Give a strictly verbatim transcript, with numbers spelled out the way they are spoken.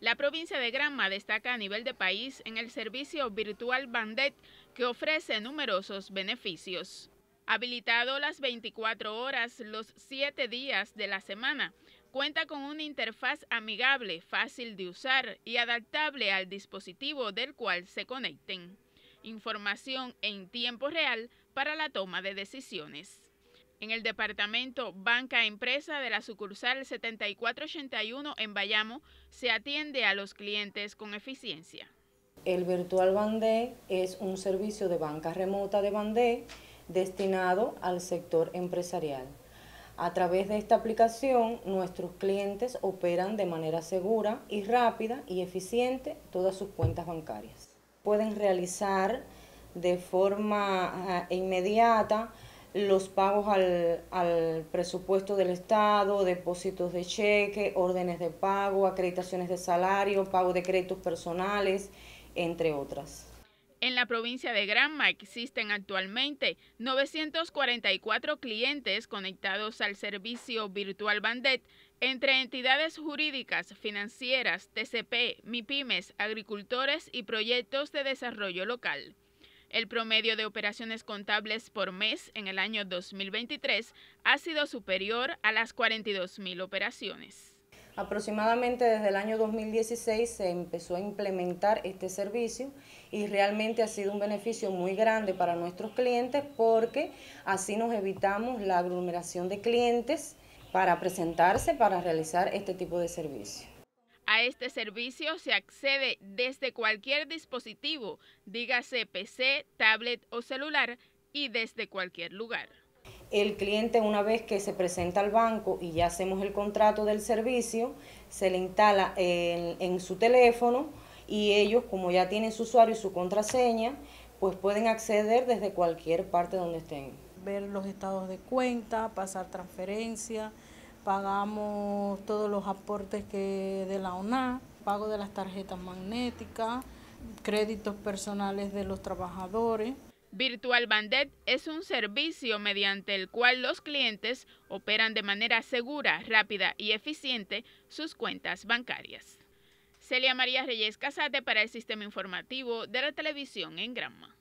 La provincia de Granma destaca a nivel de país en el servicio Virtual Bandec, que ofrece numerosos beneficios. Habilitado las veinticuatro horas, los siete días de la semana, cuenta con una interfaz amigable, fácil de usar y adaptable al dispositivo del cual se conecten. Información en tiempo real para la toma de decisiones. En el departamento Banca Empresa de la sucursal setenta y cuatro ochenta y uno en Bayamo se atiende a los clientes con eficiencia. El Virtual Bandec es un servicio de banca remota de Bandec destinado al sector empresarial. A través de esta aplicación, nuestros clientes operan de manera segura y rápida y eficiente todas sus cuentas bancarias. Pueden realizar de forma inmediata los pagos al, al presupuesto del Estado, depósitos de cheque, órdenes de pago, acreditaciones de salario, pago de créditos personales, entre otras. En la provincia de Granma existen actualmente novecientos cuarenta y cuatro clientes conectados al servicio Virtual Bandec entre entidades jurídicas, financieras, T C P, MIPIMES, agricultores y proyectos de desarrollo local. El promedio de operaciones contables por mes en el año dos mil veintitrés ha sido superior a las cuarenta y dos mil operaciones. Aproximadamente desde el año dos mil dieciséis se empezó a implementar este servicio y realmente ha sido un beneficio muy grande para nuestros clientes, porque así nos evitamos la aglomeración de clientes para presentarse, para realizar este tipo de servicio. A este servicio se accede desde cualquier dispositivo, dígase P C, tablet o celular, y desde cualquier lugar. El cliente, una vez que se presenta al banco y ya hacemos el contrato del servicio, se le instala en, en su teléfono y ellos, como ya tienen su usuario y su contraseña, pues pueden acceder desde cualquier parte donde estén. Ver los estados de cuenta, pasar transferencias. Pagamos todos los aportes que de la O N A, pago de las tarjetas magnéticas, créditos personales de los trabajadores. Virtual Bandec es un servicio mediante el cual los clientes operan de manera segura, rápida y eficiente sus cuentas bancarias. Celia María Reyes Casate para el Sistema Informativo de la Televisión en Granma.